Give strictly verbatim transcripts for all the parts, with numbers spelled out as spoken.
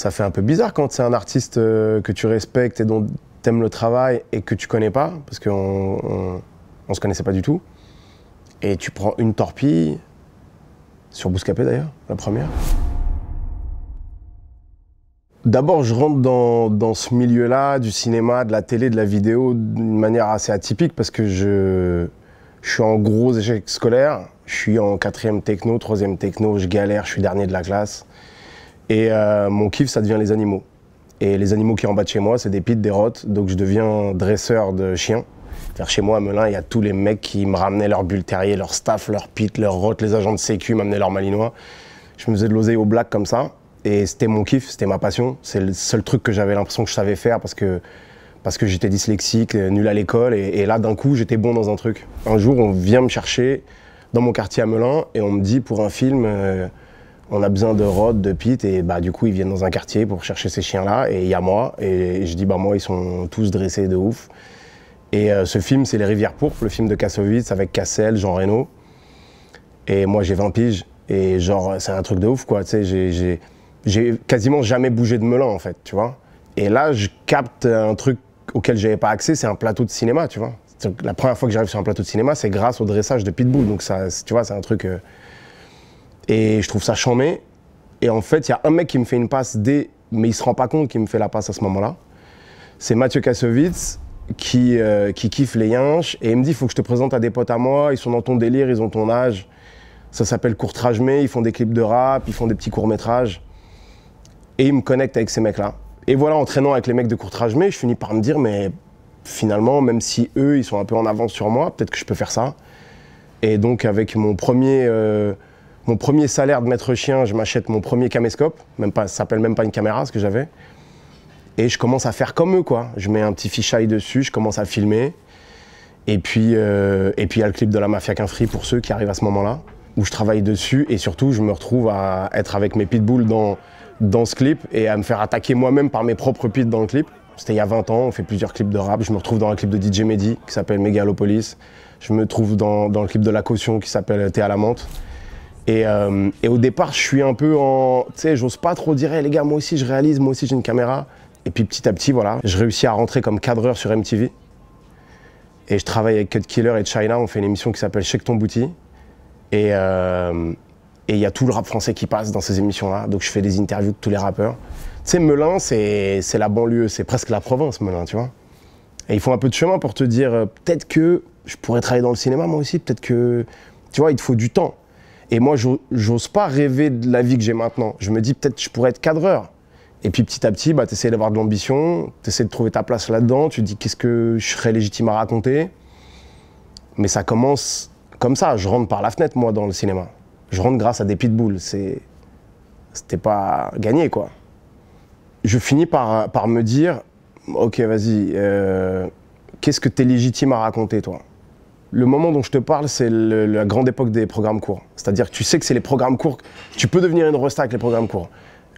ça fait un peu bizarre quand c'est un artiste que tu respectes et dont t'aimes le travail et que tu connais pas, parce qu'on on, on se connaissait pas du tout. Et tu prends une torpille, sur Bouscapé d'ailleurs, la première. D'abord, je rentre dans, dans ce milieu-là, du cinéma, de la télé, de la vidéo, d'une manière assez atypique parce que je, je suis en gros échec scolaire. Je suis en quatrième techno, troisième techno, je galère, je suis dernier de la classe. Et euh, mon kiff, ça devient les animaux. Et les animaux qui sont en bas de chez moi, c'est des pits, des rottes, donc je deviens dresseur de chiens. Car chez moi, à Melun, il y a tous les mecs qui me ramenaient leurs bulles terriers, leurs staffs, leurs pits, leurs rottes, les agents de sécu m'amenaient leurs malinois. Je me faisais de l'oseille au black comme ça. Et c'était mon kiff, c'était ma passion. C'est le seul truc que j'avais l'impression que je savais faire parce que, parce que j'étais dyslexique, nul à l'école. Et, et là, d'un coup, j'étais bon dans un truc. Un jour, on vient me chercher dans mon quartier à Melun et on me dit pour un film, euh, on a besoin de rottes, de pits. Et bah, du coup, ils viennent dans un quartier pour chercher ces chiens-là. Et il y a moi. Et je dis, bah, moi, ils sont tous dressés de ouf. Et euh, ce film, c'est Les rivières pourpres, le film de Kassovitz avec Cassel, Jean Reynaud. Et moi, j'ai vingt piges. Et genre, c'est un truc de ouf, quoi. Tu sais, j'ai quasiment jamais bougé de Melun, en fait, tu vois. Et là, je capte un truc auquel j'avais pas accès, c'est un plateau de cinéma, tu vois. La première fois que j'arrive sur un plateau de cinéma, c'est grâce au dressage de Pitbull. Donc, ça, tu vois, c'est un truc... Euh... Et je trouve ça chambé. Et en fait, il y a un mec qui me fait une passe D, mais il se rend pas compte qu'il me fait la passe à ce moment-là. C'est Mathieu Kassovitz. Qui, euh, qui kiffe les yinches et il me dit faut que je te présente à des potes à moi, ils sont dans ton délire, ils ont ton âge. Ça s'appelle Courtrajmé, ils font des clips de rap, ils font des petits courts-métrages. Et ils me connectent avec ces mecs-là. Et voilà, en traînant avec les mecs de Courtrajmé, je finis par me dire mais finalement, même si eux, ils sont un peu en avance sur moi, peut-être que je peux faire ça. Et donc avec mon premier, euh, mon premier salaire de maître chien, je m'achète mon premier caméscope, même pas, ça s'appelle même pas une caméra, ce que j'avais. Et je commence à faire comme eux, quoi. Je mets un petit fisheye dessus, je commence à filmer. Et puis, euh, et puis il y a le clip de La Mafia K'1 Fry pour ceux qui arrivent à ce moment-là, où je travaille dessus et surtout je me retrouve à être avec mes pitbulls dans, dans ce clip et à me faire attaquer moi-même par mes propres pits dans le clip. C'était il y a vingt ans, on fait plusieurs clips de rap. Je me retrouve dans un clip de D J Mehdi qui s'appelle Megalopolis. Je me trouve dans, dans le clip de La Caution qui s'appelle T'es à la Mente. Et, euh, et au départ, je suis un peu en... Tu sais, j'ose pas trop dire, hey, les gars, moi aussi je réalise, moi aussi j'ai une caméra. Et puis petit à petit, voilà, je réussis à rentrer comme cadreur sur M T V. Et je travaille avec Cut Killer et Chyna, on fait une émission qui s'appelle Shake ton booty. Et il euh, et y a tout le rap français qui passe dans ces émissions-là. Donc je fais des interviews de tous les rappeurs. Tu sais, Melun, c'est la banlieue, c'est presque la province, Melun, tu vois. Et ils font un peu de chemin pour te dire, euh, peut-être que je pourrais travailler dans le cinéma moi aussi, peut-être que... Tu vois, il te faut du temps. Et moi, j'ose pas rêver de la vie que j'ai maintenant. Je me dis, peut-être que je pourrais être cadreur. Et puis petit à petit, bah, tu essaies d'avoir de l'ambition, tu essaies de trouver ta place là-dedans, tu te dis qu'est-ce que je serais légitime à raconter. Mais ça commence comme ça, je rentre par la fenêtre moi dans le cinéma. Je rentre grâce à des pitbulls, c'est... c'était pas gagné quoi. Je finis par, par me dire, ok vas-y, euh, qu'est-ce que t'es légitime à raconter toi? Le moment dont je te parle, c'est la grande époque des programmes courts. C'est-à-dire que tu sais que c'est les programmes courts, tu peux devenir une Rosta avec les programmes courts.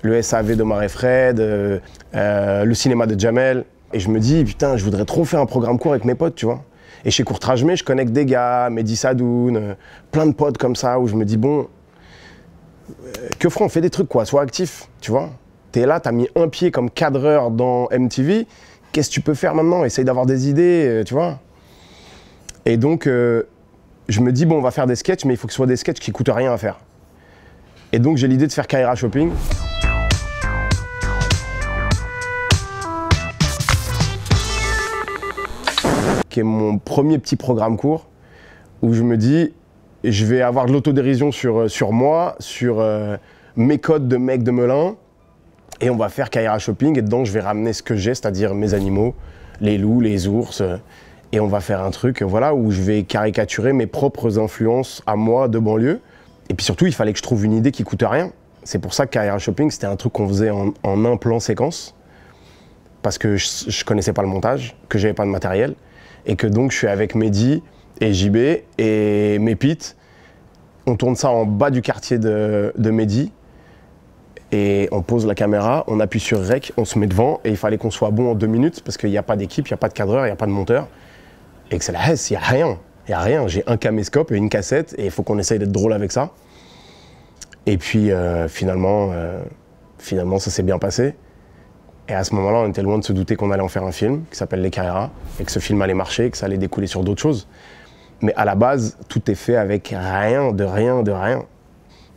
Le S A V de Omar et Fred, euh, euh, le cinéma de Jamel. Et je me dis, putain, je voudrais trop faire un programme court avec mes potes, tu vois. Et chez Courtrajmé, je connecte des gars, Mehdi Sadoun, euh, plein de potes comme ça, où je me dis, bon, euh, que feront, on fait des trucs, quoi, sois actif, tu vois. T'es là, t'as mis un pied comme cadreur dans M T V, qu'est-ce que tu peux faire maintenant? Essaye d'avoir des idées, euh, tu vois. Et donc, euh, je me dis, bon, on va faire des sketchs, mais il faut que ce soit des sketchs qui coûtent rien à faire. Et donc, j'ai l'idée de faire Kaïra Shopping. Qui est mon premier petit programme court, où je me dis, je vais avoir de l'autodérision sur, sur moi, sur euh, mes codes de mec de Melun, et on va faire Kaïra Shopping, et dedans je vais ramener ce que j'ai, c'est-à-dire mes animaux, les loups, les ours, et on va faire un truc voilà, où je vais caricaturer mes propres influences à moi de banlieue. Et puis surtout, il fallait que je trouve une idée qui coûte rien. C'est pour ça que Kaïra Shopping, c'était un truc qu'on faisait en, en un plan séquence, parce que je, je connaissais pas le montage, que j'avais pas de matériel, et que donc je suis avec Mehdi et J B et mes pites. On tourne ça en bas du quartier de, de Mehdi et on pose la caméra, on appuie sur rec, on se met devant et il fallait qu'on soit bon en deux minutes parce qu'il n'y a pas d'équipe, il n'y a pas de cadreur, il n'y a pas de monteur et que c'est la hesse, il n'y a rien, il n'y a rien. J'ai un caméscope et une cassette et il faut qu'on essaye d'être drôle avec ça. Et puis euh, finalement, euh, Finalement, ça s'est bien passé. Et à ce moment-là, on était loin de se douter qu'on allait en faire un film qui s'appelle Les Kaïras et que ce film allait marcher, que ça allait découler sur d'autres choses. Mais à la base, tout est fait avec rien, de rien, de rien.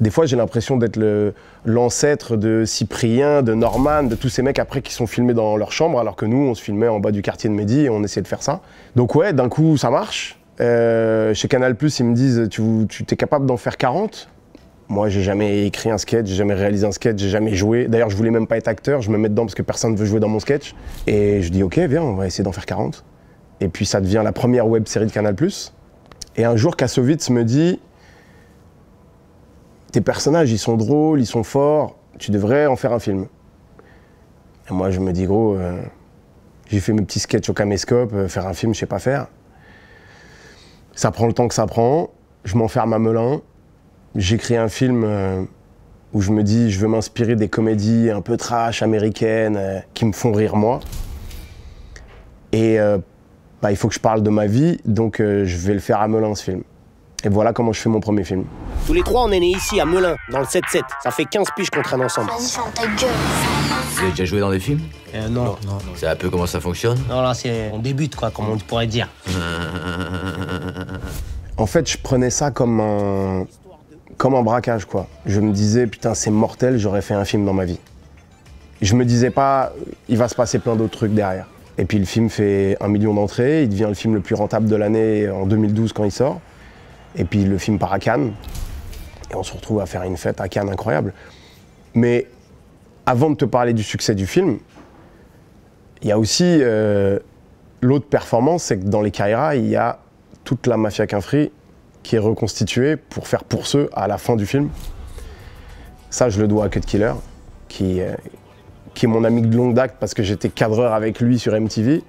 Des fois, j'ai l'impression d'être l'ancêtre de Cyprien, de Norman, de tous ces mecs après qui sont filmés dans leur chambre, alors que nous, on se filmait en bas du quartier de Mehdi et on essayait de faire ça. Donc ouais, d'un coup, ça marche. Euh, chez Canal plus, ils me disent « Tu, tu t'es capable d'en faire quarante ?» Moi, j'ai jamais écrit un sketch, j'ai jamais réalisé un sketch, j'ai jamais joué. D'ailleurs, je voulais même pas être acteur, je me mets dedans parce que personne ne veut jouer dans mon sketch. Et je dis « Ok, viens, on va essayer d'en faire quarante. » Et puis, ça devient la première web série de Canal plus. Et un jour, Kassovitz me dit « Tes personnages, ils sont drôles, ils sont forts, tu devrais en faire un film. » Et moi, je me dis « Gros, euh, j'ai fait mes petits sketchs au caméscope, euh, faire un film, je sais pas faire. » Ça prend le temps que ça prend, je m'enferme à Melun, j'écris un film euh, où je me dis « Je veux m'inspirer des comédies un peu trash, américaines, euh, qui me font rire moi. » Et euh, bah, il faut que je parle de ma vie, donc euh, je vais le faire à Melun, ce film. Et voilà comment je fais mon premier film. Tous les trois, on est nés ici, à Melun, dans le sept sept. Ça fait quinze piges qu'on traîne ensemble. Vas-y, ferme ta gueule. Vous avez déjà joué dans des films ? euh, non. Non, non, non. C'est un peu comment ça fonctionne ? Non, là, c'est... on débute, quoi, comme on pourrait dire. En fait, je prenais ça comme un... comme un braquage, quoi. Je me disais, putain, c'est mortel, j'aurais fait un film dans ma vie. Je me disais pas, il va se passer plein d'autres trucs derrière. Et puis le film fait un million d'entrées, il devient le film le plus rentable de l'année en deux mille douze quand il sort. Et puis le film part à Cannes, et on se retrouve à faire une fête à Cannes incroyable. Mais avant de te parler du succès du film, il y a aussi euh, l'autre performance, c'est que dans Les Kaïras, il y a toute la Mafia K'un Fry qui est reconstituée pour faire pour ceux à la fin du film. Ça, je le dois à Cut Killer, qui... Euh, qui est mon ami de longue date parce que j'étais cadreur avec lui sur M T V.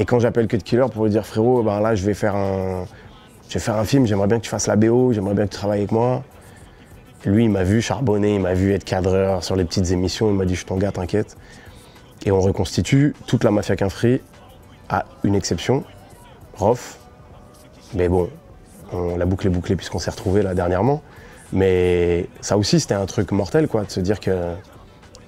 Et quand j'appelle Cut Killer pour lui dire « Frérot, ben là, je vais faire un, je vais faire un film, j'aimerais bien que tu fasses la B O, j'aimerais bien que tu travailles avec moi. » Lui, il m'a vu charbonner, il m'a vu être cadreur sur les petites émissions, il m'a dit « Je t'en gars, t'inquiète. » Et on reconstitue toute la Mafia K'1 Fry à une exception, Rof. Mais bon, on, la boucle est bouclée puisqu'on s'est retrouvés là dernièrement. Mais ça aussi, c'était un truc mortel, quoi, de se dire que...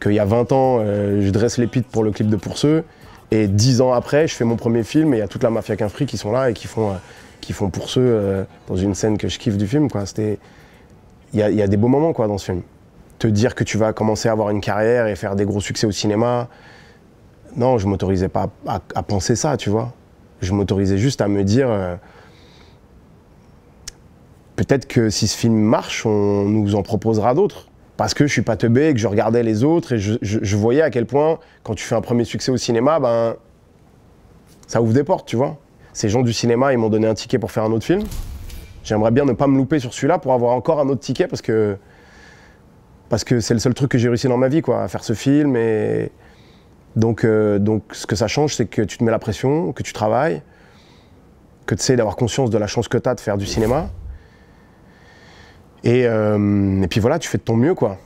qu'il y a vingt ans, euh, je dresse l'épite pour le clip de Pour Ceux, et dix ans après, je fais mon premier film, et il y a toute la Mafia K'1 Fry qui sont là et qui font, euh, qui font Pour Ceux euh, dans une scène que je kiffe du film. Il y a, y a des beaux moments, quoi, dans ce film. Te dire que tu vas commencer à avoir une carrière et faire des gros succès au cinéma, non, je ne m'autorisais pas à, à, à penser ça, tu vois. Je m'autorisais juste à me dire, euh, peut-être que si ce film marche, on nous en proposera d'autres. Parce que je suis pas teubé et que je regardais les autres et je, je, je voyais à quel point, quand tu fais un premier succès au cinéma, ben, ça ouvre des portes, tu vois. Ces gens du cinéma, ils m'ont donné un ticket pour faire un autre film. J'aimerais bien ne pas me louper sur celui-là pour avoir encore un autre ticket parce que... parce que c'est le seul truc que j'ai réussi dans ma vie, quoi, à faire ce film. Et donc, euh, donc ce que ça change, c'est que tu te mets la pression, que tu travailles, que tu sais d'avoir conscience de la chance que tu as de faire du cinéma. Et, euh, et puis voilà, tu fais de ton mieux, quoi.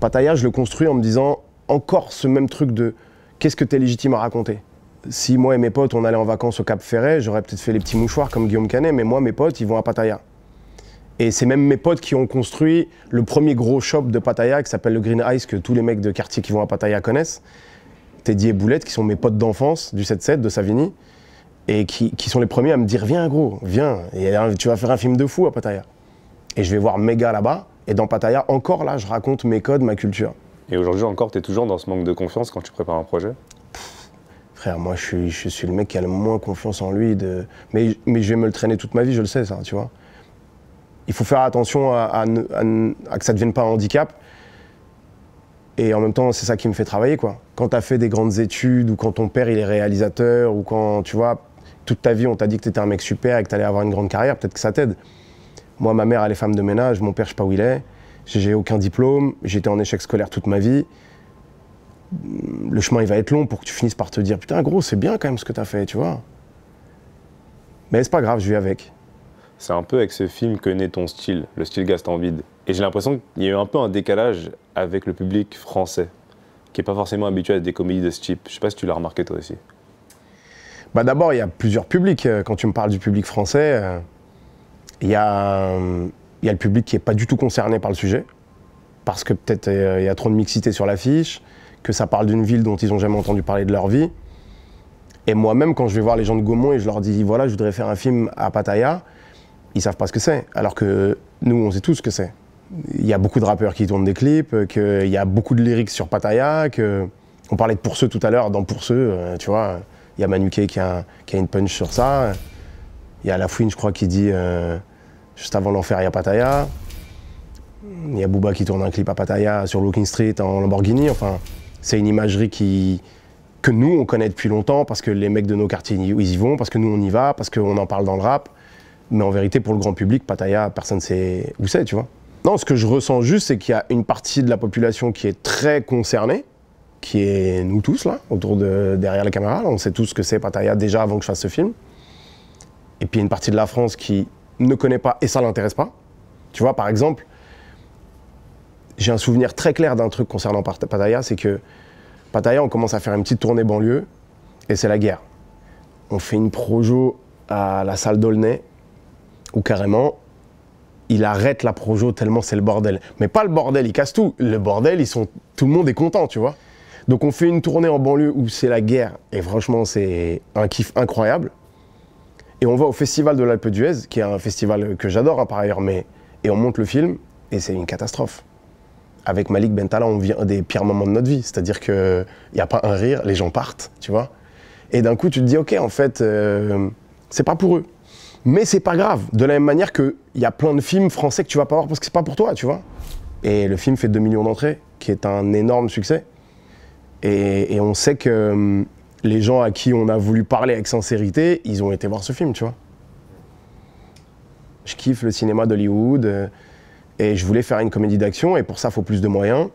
Pattaya, je le construis en me disant encore ce même truc de qu'est-ce que t'es légitime à raconter. Si moi et mes potes, on allait en vacances au Cap Ferret, j'aurais peut-être fait les petits mouchoirs comme Guillaume Canet, mais moi, mes potes, ils vont à Pattaya. Et c'est même mes potes qui ont construit le premier gros shop de Pattaya qui s'appelle le Green Ice, que tous les mecs de quartier qui vont à Pattaya connaissent. Teddy et Boulette, qui sont mes potes d'enfance du sept sept de Savigny, et qui, qui sont les premiers à me dire viens, gros, viens, et tu vas faire un film de fou à Pattaya. Et je vais voir méga là-bas, et dans Pattaya, encore là, je raconte mes codes, ma culture. Et aujourd'hui encore, t'es toujours dans ce manque de confiance quand tu prépares un projet? Pff, frère, moi je suis, je suis le mec qui a le moins confiance en lui, de... mais, mais je vais me le traîner toute ma vie, je le sais ça, tu vois. Il faut faire attention à, à, ne, à, ne, à que ça ne devienne pas un handicap, et en même temps, c'est ça qui me fait travailler, quoi. Quand t'as fait des grandes études, ou quand ton père il est réalisateur, ou quand, tu vois, toute ta vie on t'a dit que t'étais un mec super et que t'allais avoir une grande carrière, peut-être que ça t'aide. Moi, ma mère, elle est femme de ménage, mon père, je sais pas où il est, j'ai aucun diplôme, j'étais en échec scolaire toute ma vie. Le chemin, il va être long pour que tu finisses par te dire « Putain, gros, c'est bien quand même ce que t'as fait, tu vois ?» Mais c'est pas grave, je vis avec. C'est un peu avec ce film que naît ton style, le style Gastambide. Et j'ai l'impression qu'il y a eu un peu un décalage avec le public français, qui est pas forcément habitué à des comédies de ce type. Je sais pas si tu l'as remarqué toi aussi. Bah d'abord, il y a plusieurs publics. Quand tu me parles du public français, euh... Il y a, y a le public qui n'est pas du tout concerné par le sujet, parce que peut-être il euh, y a trop de mixité sur l'affiche, que ça parle d'une ville dont ils n'ont jamais entendu parler de leur vie. Et moi-même, quand je vais voir les gens de Gaumont et je leur dis « voilà, je voudrais faire un film à Pattaya », ils savent pas ce que c'est, alors que nous, on sait tous ce que c'est. Il y a beaucoup de rappeurs qui tournent des clips, qu'il y a beaucoup de lyrics sur Pattaya, que... on parlait de Pour ceux tout à l'heure, dans Pour ceux, euh, tu vois, il y a Manuquet qui a, qui a une punch sur ça, il y a Lafouine, je crois, qui dit euh, « juste avant l'enfer, il y a Pattaya ». Il y a Booba qui tourne un clip à Pattaya sur Looking Street en Lamborghini. Enfin, c'est une imagerie qui, que nous, on connaît depuis longtemps parce que les mecs de nos quartiers, ils y vont, parce que nous, on y va, parce qu'on en parle dans le rap. Mais en vérité, pour le grand public, Pattaya, personne ne sait où c'est, tu vois. Non, ce que je ressens juste, c'est qu'il y a une partie de la population qui est très concernée, qui est nous tous, là, autour de, derrière la caméra. Là, on sait tous ce que c'est Pattaya déjà avant que je fasse ce film. Et puis, il y a une partie de la France qui ne connaît pas et ça ne l'intéresse pas. Tu vois, par exemple, j'ai un souvenir très clair d'un truc concernant Pattaya, c'est que Pattaya, on commence à faire une petite tournée banlieue, et c'est la guerre. On fait une projo à la salle d'Aulnay, où carrément, il arrête la projo tellement c'est le bordel. Mais pas le bordel, il casse tout. Le bordel, ils sont... tout le monde est content, tu vois. Donc on fait une tournée en banlieue où c'est la guerre, et franchement, c'est un kiff incroyable. Et on va au festival de l'Alpe d'Huez, qui est un festival que j'adore hein, par ailleurs, mais... et on monte le film, et c'est une catastrophe. Avec Malik Bentalha, on vit un des pires moments de notre vie. C'est-à-dire qu'il n'y a pas un rire, les gens partent, tu vois. Et d'un coup, tu te dis, ok, en fait, euh, c'est pas pour eux. Mais c'est pas grave, de la même manière qu'il y a plein de films français que tu vas pas voir parce que c'est pas pour toi, tu vois. Et le film fait deux millions d'entrées, qui est un énorme succès. Et, et on sait que euh, les gens à qui on a voulu parler avec sincérité, ils ont été voir ce film, tu vois. Je kiffe le cinéma d'Hollywood. Euh, Et je voulais faire une comédie d'action, et pour ça, il faut plus de moyens.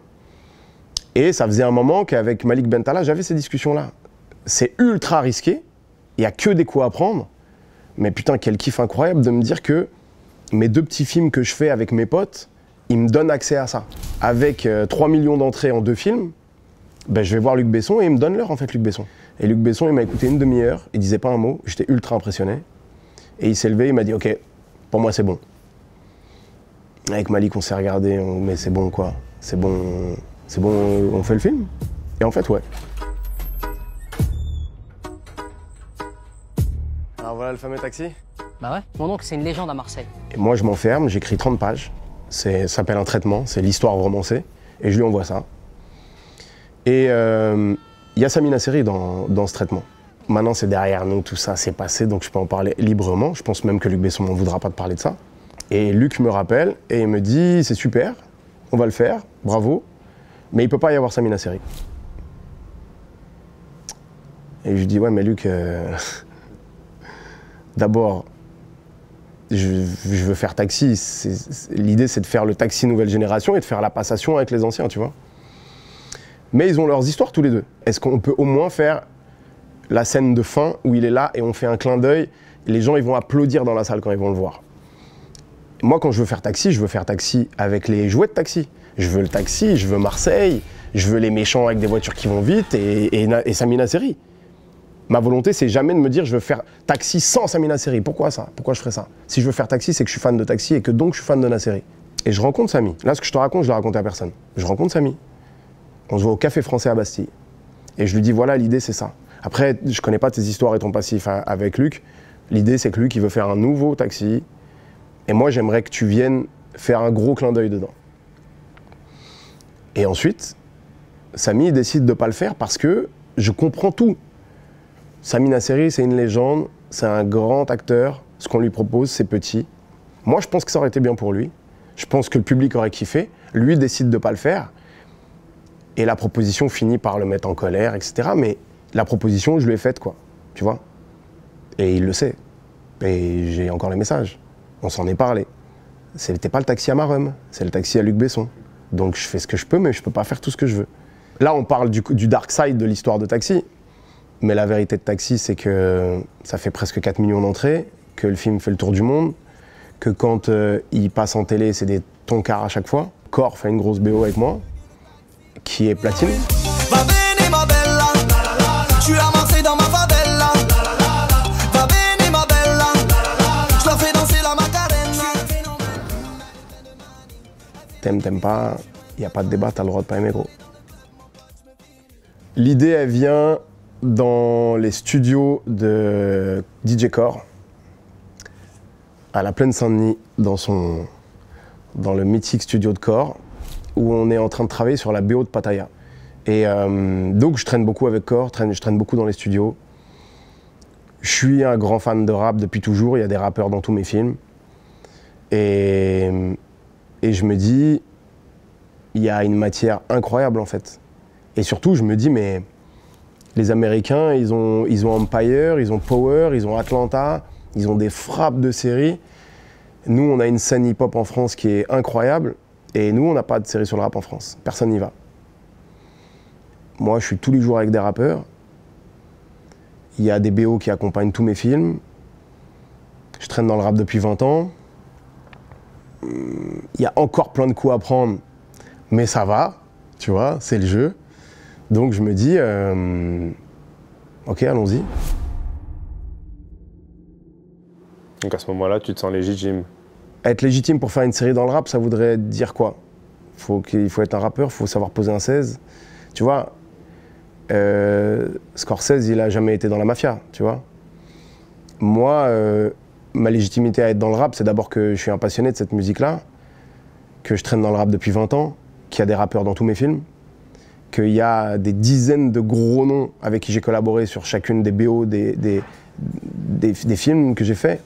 Et ça faisait un moment qu'avec Malik Bentalha, j'avais ces discussions-là. C'est ultra risqué, il n'y a que des coups à prendre, mais putain, quel kiff incroyable de me dire que mes deux petits films que je fais avec mes potes, ils me donnent accès à ça. Avec euh, trois millions d'entrées en deux films, ben, je vais voir Luc Besson, et il me donne l'heure, en fait, Luc Besson. Et Luc Besson, il m'a écouté une demi-heure, il disait pas un mot, j'étais ultra impressionné. Et il s'est levé, il m'a dit « ok, pour moi, c'est bon ». Avec Malik, on s'est regardé, on... mais c'est bon quoi, c'est bon, c'est bon, on fait le film. Et en fait, ouais. Alors voilà le fameux Taxi. Bah ouais, mon oncle, c'est une légende à Marseille. Et moi, je m'enferme, j'écris trente pages, ça s'appelle un traitement, c'est l'histoire romancée, et je lui envoie ça. Et il euh, y a Samy Naceri dans, dans ce traitement. Maintenant, c'est derrière nous, tout ça s'est passé, donc je peux en parler librement. Je pense même que Luc Besson m'en voudra pas de parler de ça. Et Luc me rappelle et il me dit « c'est super, on va le faire, bravo, mais il peut pas y avoir Samy Naceri ». Et je lui dis « ouais mais Luc, euh, d'abord, je, je veux faire Taxi, l'idée c'est de faire le Taxi nouvelle génération et de faire la passation avec les anciens, tu vois. Mais ils ont leurs histoires tous les deux. Est-ce qu'on peut au moins faire la scène de fin où il est là et on fait un clin d'œil, les gens ils vont applaudir dans la salle quand ils vont le voir ». Moi, quand je veux faire Taxi, je veux faire Taxi avec les jouets de Taxi. Je veux le Taxi, je veux Marseille, je veux les méchants avec des voitures qui vont vite et, et, et Samy Naceri. Ma volonté, c'est jamais de me dire je veux faire Taxi sans Samy Naceri. Pourquoi ça? Pourquoi je ferais ça? Si je veux faire Taxi, c'est que je suis fan de Taxi et que donc je suis fan de Naceri. Et je rencontre Samy. Là, ce que je te raconte, je le raconte à personne. Je rencontre Samy. On se voit au Café Français à Bastille. Et je lui dis voilà, l'idée, c'est ça. Après, je connais pas tes histoires et ton passif avec Luc. L'idée, c'est que Luc, il veut faire un nouveau Taxi. Et moi, j'aimerais que tu viennes faire un gros clin d'œil dedans. Et ensuite, Samy décide de ne pas le faire parce que je comprends tout. Samy Naceri, c'est une légende, c'est un grand acteur. Ce qu'on lui propose, c'est petit. Moi, je pense que ça aurait été bien pour lui. Je pense que le public aurait kiffé. Lui décide de ne pas le faire. Et la proposition finit par le mettre en colère, et cetera. Mais la proposition, je lui ai faite, quoi. Tu vois? Et il le sait. Et j'ai encore les messages. On s'en est parlé. C'était pas le Taxi à Marum, c'est le Taxi à Luc Besson. Donc je fais ce que je peux, mais je peux pas faire tout ce que je veux. Là, on parle du, du dark side de l'histoire de Taxi. Mais la vérité de Taxi, c'est que ça fait presque quatre millions d'entrées, que le film fait le tour du monde, que quand euh, il passe en télé, c'est des toncards à chaque fois. Kore fait une grosse B O avec moi, qui est platine. T'aimes, t'aimes pas, il n'y a pas de débat, t'as le droit de pas aimer, gros. L'idée, elle vient dans les studios de D J Kore, à la Plaine-Saint-Denis, dans, son... dans le mythique studio de Kore, où on est en train de travailler sur la B O de Pattaya. Et euh, donc je traîne beaucoup avec Kore, traîne, je traîne beaucoup dans les studios. Je suis un grand fan de rap depuis toujours, il y a des rappeurs dans tous mes films. Et, et je me dis, il y a une matière incroyable en fait. Et surtout je me dis, mais les Américains, ils ont, ils ont Empire, ils ont Power, ils ont Atlanta, ils ont des frappes de série. Nous on a une scène hip-hop en France qui est incroyable. Et nous, on n'a pas de série sur le rap en France. Personne n'y va. Moi, je suis tous les jours avec des rappeurs. Il y a des B O qui accompagnent tous mes films. Je traîne dans le rap depuis vingt ans. Il y a encore plein de coups à prendre, mais ça va, tu vois, c'est le jeu. Donc je me dis, euh, ok, allons-y. Donc à ce moment-là, tu te sens légitime? Être légitime pour faire une série dans le rap, ça voudrait dire quoi? Faut qu'il faut être un rappeur, il faut savoir poser un seize. Tu vois, euh, Scorsese, il a jamais été dans la mafia, tu vois. Moi, euh, ma légitimité à être dans le rap, c'est d'abord que je suis un passionné de cette musique-là, que je traîne dans le rap depuis vingt ans, qu'il y a des rappeurs dans tous mes films, qu'il y a des dizaines de gros noms avec qui j'ai collaboré sur chacune des B O des, des, des, des films que j'ai faits.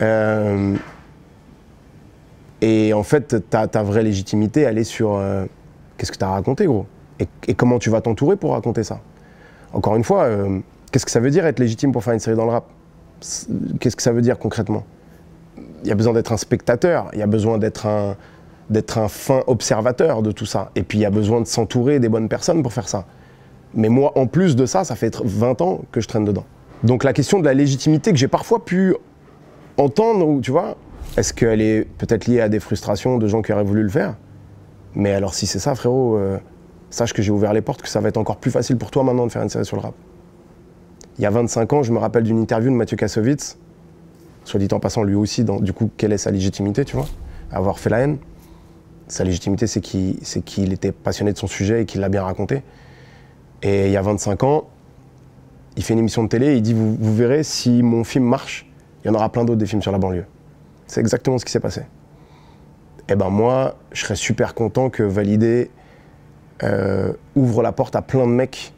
Euh, Et en fait, ta, ta vraie légitimité, elle est sur euh, qu'est-ce que tu as raconté, gros, et, et comment tu vas t'entourer pour raconter ça. Encore une fois, euh, qu'est-ce que ça veut dire être légitime pour faire une série dans le rap? Qu'est-ce que ça veut dire concrètement? Il y a besoin d'être un spectateur, il y a besoin d'être un, d'être un fin observateur de tout ça. Et puis il y a besoin de s'entourer des bonnes personnes pour faire ça. Mais moi, en plus de ça, ça fait vingt ans que je traîne dedans. Donc la question de la légitimité que j'ai parfois pu entendre, ou tu vois, est-ce qu'elle est peut-être liée à des frustrations de gens qui auraient voulu le faire? Mais alors si c'est ça, frérot, euh, sache que j'ai ouvert les portes, que ça va être encore plus facile pour toi maintenant de faire une série sur le rap. Il y a vingt-cinq ans, je me rappelle d'une interview de Mathieu Kassovitz, soit dit en passant lui aussi, dans, du coup, quelle est sa légitimité, tu vois, avoir fait La Haine. Sa légitimité, c'est qu'il qu'il était passionné de son sujet et qu'il l'a bien raconté. Et il y a vingt-cinq ans, il fait une émission de télé et il dit, vous, vous verrez, si mon film marche, il y en aura plein d'autres des films sur la banlieue. C'est exactement ce qui s'est passé. Et ben moi, je serais super content que Validé euh, ouvre la porte à plein de mecs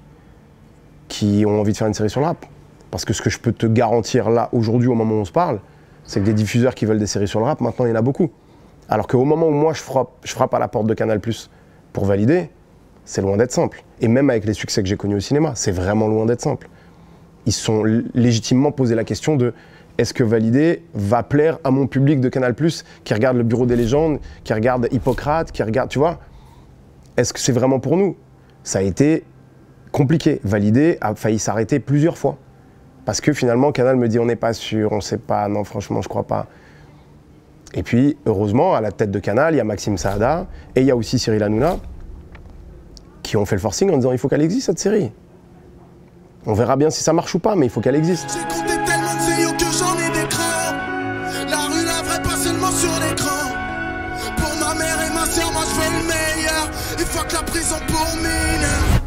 qui ont envie de faire une série sur le rap. Parce que ce que je peux te garantir là, aujourd'hui, au moment où on se parle, c'est que des diffuseurs qui veulent des séries sur le rap, maintenant il y en a beaucoup. Alors qu'au moment où moi je frappe, je frappe à la porte de Canal plus, pour Validé, c'est loin d'être simple. Et même avec les succès que j'ai connus au cinéma, c'est vraiment loin d'être simple. Ils se sont légitimement posé la question de est-ce que Validé va plaire à mon public de Canal plus, qui regarde le Bureau des légendes, qui regarde Hippocrate, qui regarde, tu vois? Est-ce que c'est vraiment pour nous? Ça a été compliqué. Validé a failli s'arrêter plusieurs fois. Parce que finalement, Canal me dit on n'est pas sûr, on ne sait pas, non franchement je crois pas. Et puis, heureusement, à la tête de Canal, il y a Maxime Saada et il y a aussi Cyril Hanouna qui ont fait le forcing en disant il faut qu'elle existe cette série. On verra bien si ça marche ou pas, mais il faut qu'elle existe.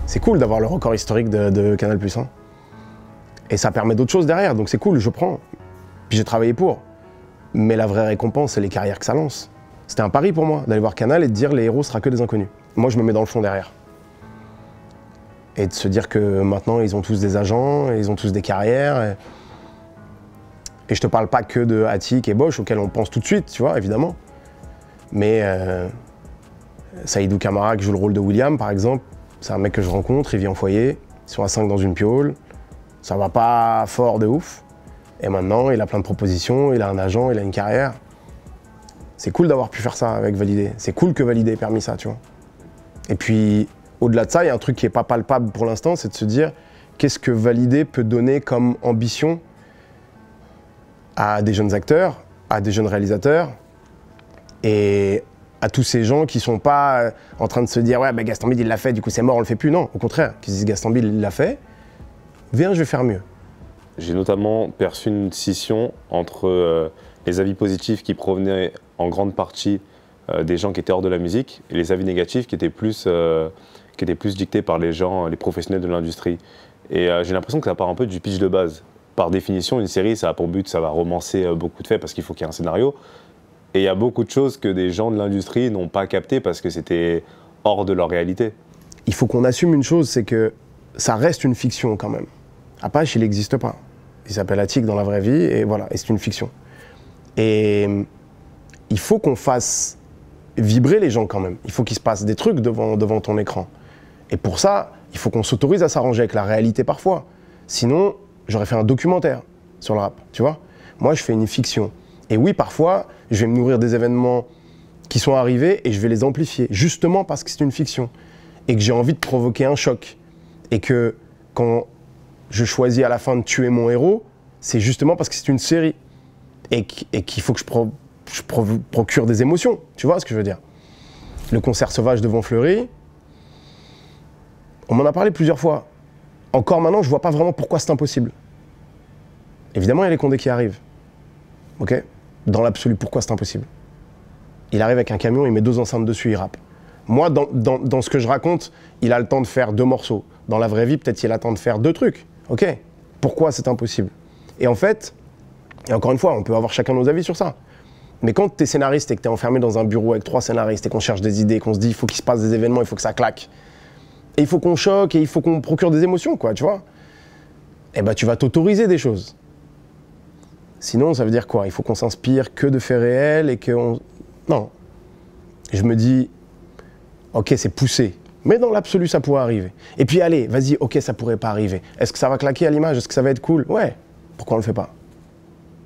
C'est cool d'avoir le record historique de, de Canal plus, hein. Et ça permet d'autres choses derrière, donc c'est cool, je prends. Puis j'ai travaillé pour. Mais la vraie récompense, c'est les carrières que ça lance. C'était un pari pour moi d'aller voir Canal et de dire les héros sera que des inconnus. Moi, je me mets dans le fond derrière. Et de se dire que maintenant, ils ont tous des agents, ils ont tous des carrières. Et, et je te parle pas que de Hatik et Bosch, auxquels on pense tout de suite, tu vois, évidemment. Mais euh... Saïdou Camara, qui joue le rôle de William, par exemple, c'est un mec que je rencontre, il vit en foyer, ils sont à cinq dans une piole, ça va pas fort de ouf. Et maintenant, il a plein de propositions, il a un agent, il a une carrière. C'est cool d'avoir pu faire ça avec Validé. C'est cool que Validé ait permis ça, tu vois. Et puis, au-delà de ça, il y a un truc qui est pas palpable pour l'instant, c'est de se dire qu'est-ce que Validé peut donner comme ambition à des jeunes acteurs, à des jeunes réalisateurs, et à tous ces gens qui sont pas en train de se dire « ouais, bah, Gastambide, il l'a fait, du coup c'est mort, on le fait plus ». Non, au contraire, qui se disent « Gastambide, il l'a fait, viens, je vais faire mieux ». J'ai notamment perçu une scission entre euh, les avis positifs qui provenaient en grande partie euh, des gens qui étaient hors de la musique, et les avis négatifs qui étaient plus, euh, qui étaient plus dictés par les gens, les professionnels de l'industrie. Et euh, j'ai l'impression que ça part un peu du pitch de base. Par définition, une série, ça a pour but, ça va romancer beaucoup de faits parce qu'il faut qu'il y ait un scénario. Et il y a beaucoup de choses que des gens de l'industrie n'ont pas captées parce que c'était hors de leur réalité. Il faut qu'on assume une chose, c'est que ça reste une fiction quand même. Apache, il n'existe pas. Il s'appelle Hatik dans la vraie vie et voilà, et c'est une fiction. Et il faut qu'on fasse vibrer les gens quand même. Il faut qu'il se passe des trucs devant, devant ton écran. Et pour ça, il faut qu'on s'autorise à s'arranger avec la réalité parfois. Sinon, j'aurais fait un documentaire sur le rap, tu vois. Moi, je fais une fiction. Et oui, parfois, je vais me nourrir des événements qui sont arrivés et je vais les amplifier, justement parce que c'est une fiction. Et que j'ai envie de provoquer un choc. Et que quand je choisis à la fin de tuer mon héros, c'est justement parce que c'est une série. Et qu'il faut que je, pro je pro procure des émotions, tu vois ce que je veux dire. Le concert sauvage de Vonfleury, on m'en a parlé plusieurs fois. Encore maintenant, je vois pas vraiment pourquoi c'est impossible. Évidemment, il y a les condés qui arrivent. Ok? Dans l'absolu, pourquoi c'est impossible? Il arrive avec un camion, il met deux enceintes dessus, il rappe. Moi, dans, dans, dans ce que je raconte, il a le temps de faire deux morceaux. Dans la vraie vie, peut-être qu'il a le temps de faire deux trucs. Ok? Pourquoi c'est impossible? Et en fait, et encore une fois, on peut avoir chacun nos avis sur ça. Mais quand tu es scénariste et que tu es enfermé dans un bureau avec trois scénaristes et qu'on cherche des idées, qu'on se dit il faut qu'il se passe des événements, il faut que ça claque. Et il faut qu'on choque et il faut qu'on procure des émotions, quoi, tu vois. Eh ben, tu vas t'autoriser des choses. Sinon, ça veut dire quoi? Il faut qu'on s'inspire que de faits réels et qu'on... Non. Je me dis, ok, c'est poussé. Mais dans l'absolu, ça pourrait arriver. Et puis, allez, vas-y, ok, ça pourrait pas arriver. Est-ce que ça va claquer à l'image? Est-ce que ça va être cool? Ouais. Pourquoi on le fait pas?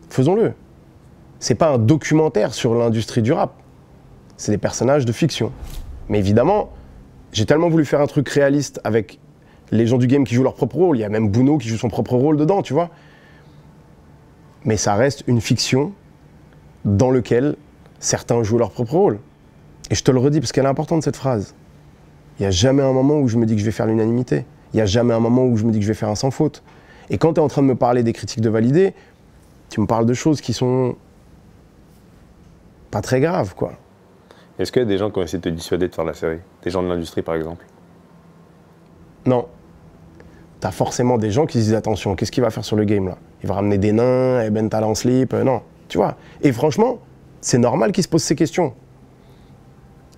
Faisons-le. C'est pas un documentaire sur l'industrie du rap. C'est des personnages de fiction. Mais évidemment, j'ai tellement voulu faire un truc réaliste avec les gens du game qui jouent leur propre rôle. Il y a même Bouno qui joue son propre rôle dedans, tu vois. Mais ça reste une fiction dans laquelle certains jouent leur propre rôle. Et je te le redis parce qu'elle est importante, cette phrase. Il n'y a jamais un moment où je me dis que je vais faire l'unanimité. Il n'y a jamais un moment où je me dis que je vais faire un sans faute. Et quand tu es en train de me parler des critiques de Validé, tu me parles de choses qui sont pas très graves, quoi. Est-ce qu'il y a des gens qui ont essayé de te dissuader de faire la série? Des gens de l'industrie, par exemple? Non. T'as forcément des gens qui se disent « Attention, qu'est-ce qu'il va faire sur le game, là? Il va ramener des nains, et Bentalha en slip, euh, non. » Tu vois? Et franchement, c'est normal qu'ils se posent ces questions.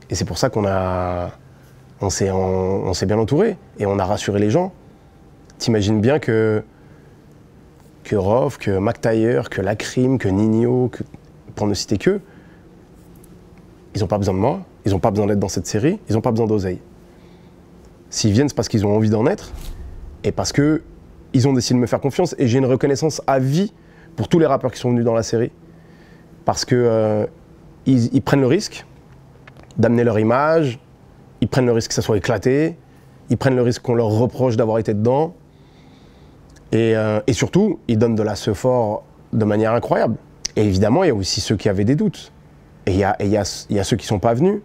Et c'est pour ça qu'on a... On s'est on... bien entouré et on a rassuré les gens. T'imagines bien que... que Rof, que McTayer, que Lacrim, que Nino, que... pour ne citer qu'eux, ils n'ont pas besoin de moi, ils n'ont pas besoin d'être dans cette série, ils n'ont pas besoin d'oseille. S'ils viennent, c'est parce qu'ils ont envie d'en être et parce qu'ils ont décidé de me faire confiance. Et j'ai une reconnaissance à vie pour tous les rappeurs qui sont venus dans la série parce qu'ils euh, ils prennent le risque d'amener leur image, ils prennent le risque que ça soit éclaté, ils prennent le risque qu'on leur reproche d'avoir été dedans. Et, euh, et surtout, ils donnent de la se fort de manière incroyable. Et évidemment, il y a aussi ceux qui avaient des doutes. Et il y a, y, a, y a ceux qui ne sont pas venus.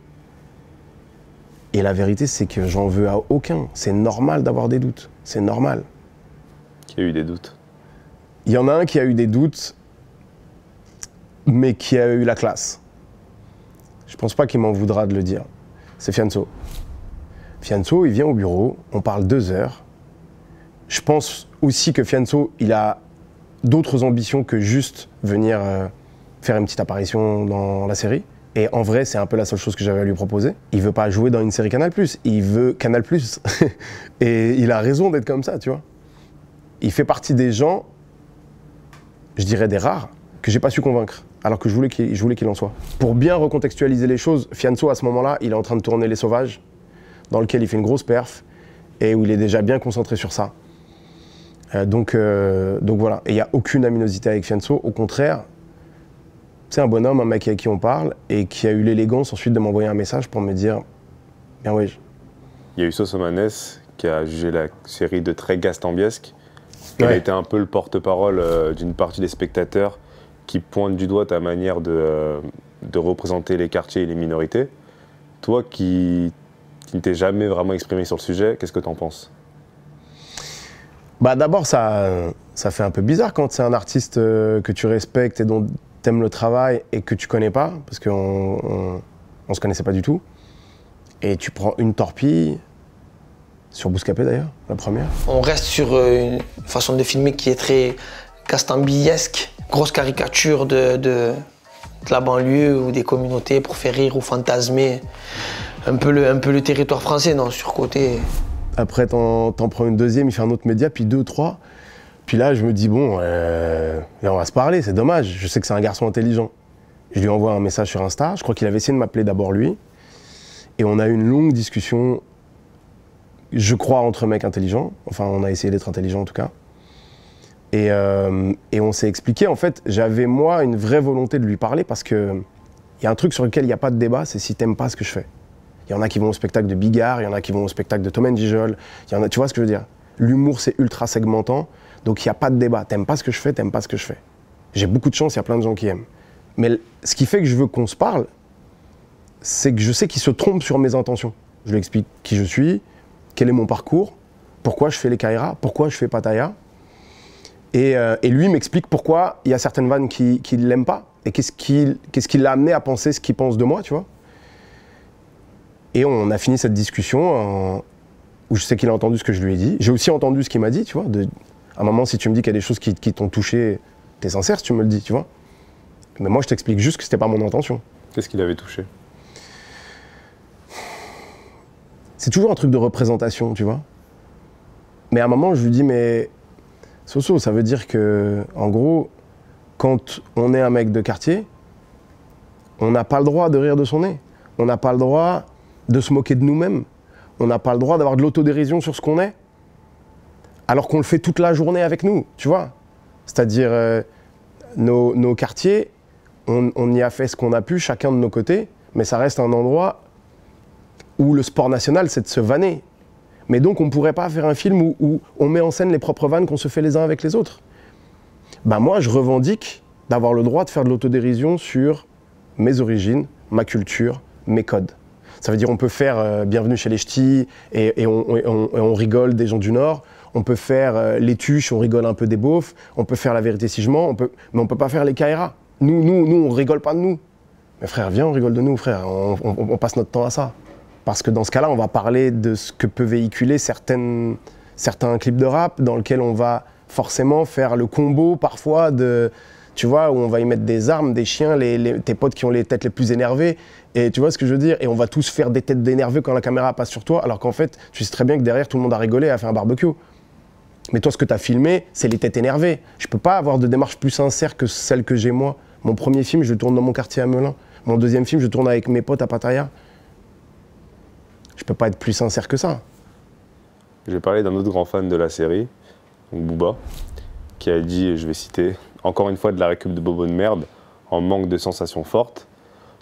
Et la vérité, c'est que j'en veux à aucun. C'est normal d'avoir des doutes. C'est normal. Qui a eu des doutes? Il y en a un qui a eu des doutes, mais qui a eu la classe. Je pense pas qu'il m'en voudra de le dire. C'est Fianso. Fianso, il vient au bureau, on parle deux heures. Je pense aussi que Fianso, il a d'autres ambitions que juste venir... Euh, faire une petite apparition dans la série. Et en vrai, c'est un peu la seule chose que j'avais à lui proposer. Il veut pas jouer dans une série Canal plus, il veut Canal plus. Et il a raison d'être comme ça, tu vois. Il fait partie des gens, je dirais des rares, que j'ai pas su convaincre, alors que je voulais qu'il qu'il en soit. Pour bien recontextualiser les choses, Fianso, à ce moment-là, il est en train de tourner Les Sauvages, dans lequel il fait une grosse perf, et où il est déjà bien concentré sur ça. Euh, donc, euh, donc voilà. Et il n'y a aucune aminosité avec Fianso, au contraire, c'est un bonhomme, un mec avec qui on parle, et qui a eu l'élégance ensuite de m'envoyer un message pour me dire « Bien oui. » Il y a eu Sosomanes qui a jugé la série de très gastambiesque. Elle ouais. était un peu le porte-parole euh, d'une partie des spectateurs qui pointent du doigt ta manière de, euh, de représenter les quartiers et les minorités. Toi qui, qui ne t'es jamais vraiment exprimé sur le sujet, qu'est-ce que t'en penses? Bah, d'abord, ça, ça fait un peu bizarre quand c'est un artiste euh, que tu respectes et dont t'aimes le travail et que tu connais pas, parce qu'on on, on se connaissait pas du tout. Et tu prends une torpille, sur Bouscapé d'ailleurs, la première. On reste sur une façon de filmer qui est très castambillesque, grosse caricature de, de, de la banlieue ou des communautés pour faire rire ou fantasmer un peu le, un peu le territoire français dans le surcoté. Après, t'en prends une deuxième, il fait un autre média, puis deux, trois. Puis là, je me dis, bon, euh, on va se parler, c'est dommage, je sais que c'est un garçon intelligent. Je lui envoie un message sur Insta, je crois qu'il avait essayé de m'appeler d'abord lui. Et on a eu une longue discussion, je crois, entre mecs intelligents. Enfin, on a essayé d'être intelligents en tout cas. Et, euh, et on s'est expliqué. En fait, j'avais moi une vraie volonté de lui parler parce qu'il y a un truc sur lequel il n'y a pas de débat, c'est si t'aimes pas ce que je fais. Il y en a qui vont au spectacle de Bigard, il y en a qui vont au spectacle de Tom and Gijol, il y en a, tu vois ce que je veux dire? L'humour, c'est ultra segmentant, donc il n'y a pas de débat. T'aimes pas ce que je fais, t'aimes pas ce que je fais. J'ai beaucoup de chance, il y a plein de gens qui aiment. Mais ce qui fait que je veux qu'on se parle, c'est que je sais qu'il se trompe sur mes intentions. Je lui explique qui je suis, quel est mon parcours, pourquoi je fais les Kaïras, pourquoi je fais Pattaya. Et, euh, et lui m'explique pourquoi il y a certaines vannes qui ne l'aiment pas et qu'est-ce qui, qu'est-ce qui l'a amené à penser ce qu'il pense de moi, tu vois. Et on a fini cette discussion euh, où je sais qu'il a entendu ce que je lui ai dit. J'ai aussi entendu ce qu'il m'a dit, tu vois. De, à un moment, si tu me dis qu'il y a des choses qui, qui t'ont touché, t'es sincère si tu me le dis, tu vois. Mais moi, je t'explique juste que c'était pas mon intention. Qu'est-ce qu'il avait touché? C'est toujours un truc de représentation, tu vois. Mais à un moment, je lui dis, mais Soso, ça veut dire que, en gros, quand on est un mec de quartier, on n'a pas le droit de rire de son nez. On n'a pas le droit de se moquer de nous-mêmes. On n'a pas le droit d'avoir de l'autodérision sur ce qu'on est, alors qu'on le fait toute la journée avec nous, tu vois. C'est-à-dire, euh, nos, nos quartiers, on, on y a fait ce qu'on a pu, chacun de nos côtés, mais ça reste un endroit où le sport national, c'est de se vanner. Mais donc, on ne pourrait pas faire un film où, où on met en scène les propres vannes qu'on se fait les uns avec les autres. Ben moi, je revendique d'avoir le droit de faire de l'autodérision sur mes origines, ma culture, mes codes. Ça veut dire on peut faire euh, Bienvenue chez les Ch'tis et, et, on, et, on, et on rigole des gens du Nord. On peut faire euh, les Tuches, on rigole un peu des beaufs. On peut faire La Vérité si je mens, on peut, mais on ne peut pas faire les Kaïras. Nous, nous, nous, on rigole pas de nous. Mais frère, viens, on rigole de nous, frère. On, on, on passe notre temps à ça. Parce que dans ce cas-là, on va parler de ce que peut véhiculer certaines, certains clips de rap dans lesquels on va forcément faire le combo parfois de, tu vois, où on va y mettre des armes, des chiens, les, les, tes potes qui ont les têtes les plus énervées. Et tu vois ce que je veux dire? Et on va tous faire des têtes d'énervés quand la caméra passe sur toi, alors qu'en fait, tu sais très bien que derrière, tout le monde a rigolé et a fait un barbecue. Mais toi, ce que tu as filmé, c'est les têtes énervées. Je peux pas avoir de démarche plus sincère que celle que j'ai moi. Mon premier film, je tourne dans mon quartier à Melun. Mon deuxième film, je tourne avec mes potes à Pattaya. Je peux pas être plus sincère que ça. Je vais parler d'un autre grand fan de la série, Booba, qui a dit, et je vais citer, encore une fois de la récup de bobo de merde, en manque de sensations fortes.